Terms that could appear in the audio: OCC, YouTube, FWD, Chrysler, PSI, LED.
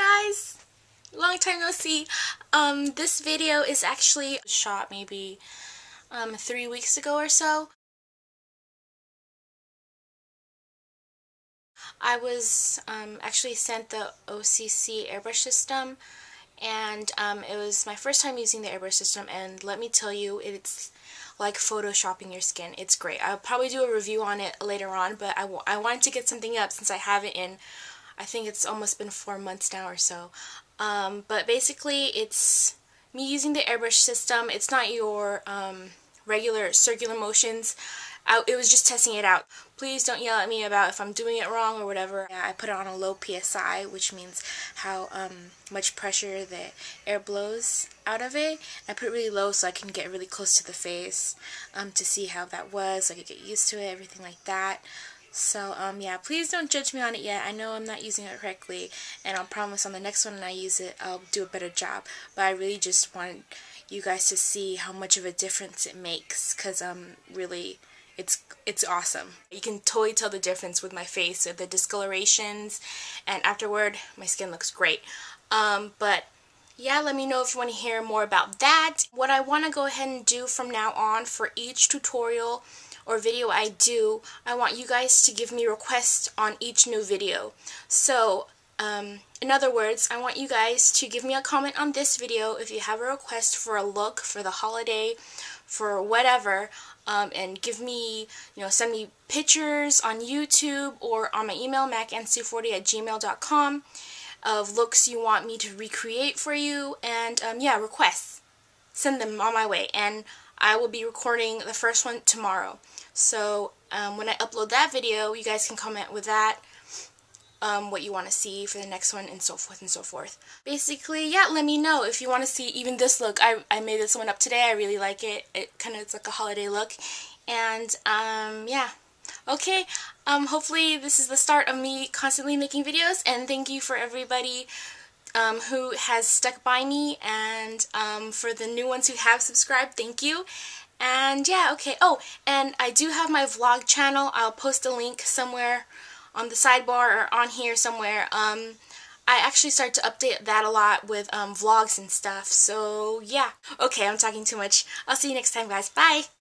guys! Long time no see. This video is actually shot maybe 3 weeks ago or so. I was actually sent the OCC airbrush system, and it was my first time using the airbrush system, and let me tell you, it's like photoshopping your skin. It's great. I'll probably do a review on it later on, but I wanted to get something up since I have it in, I think it's almost been 4 months now or so. But basically, it's me using the airbrush system. It's not your regular circular motions. It was just testing it out. Please don't yell at me about if I'm doing it wrong or whatever. I put it on a low PSI, which means how much pressure the air blows out of it. I put it really low so I can get really close to the face to see how that was, so I could get used to it, everything like that. So, yeah, please don't judge me on it yet. I know I'm not using it correctly, and I'll promise on the next one when I use it, I'll do a better job. But I really just want you guys to see how much of a difference it makes, because, really, it's awesome. You can totally tell the difference with my face, with the discolorations, and afterward, my skin looks great. But yeah, let me know if you want to hear more about that. What I want to go ahead and do from now on for each tutorial or video I do, I want you guys to give me requests on each new video. So, in other words, I want you guys to give me a comment on this video if you have a request for a look for the holiday, for whatever, and give me, you know, send me pictures on YouTube or on my email, macNC40@gmail.com, of looks you want me to recreate for you, and, yeah, requests. Send them on my way, and I will be recording the first one tomorrow. So when I upload that video, you guys can comment with that, what you want to see for the next one, and so forth and so forth. Basically, yeah, let me know if you want to see even this look. I made this one up today. I really like it. It kind of is like a holiday look. And yeah. Okay, hopefully this is the start of me constantly making videos, and thank you for everybody who has stuck by me, and for the new ones who have subscribed, thank you. And yeah, okay. Oh, and I do have my vlog channel. I'll post a link somewhere on the sidebar or on here somewhere. I actually start to update that a lot with vlogs and stuff. So yeah. Okay, I'm talking too much. I'll see you next time, guys. Bye!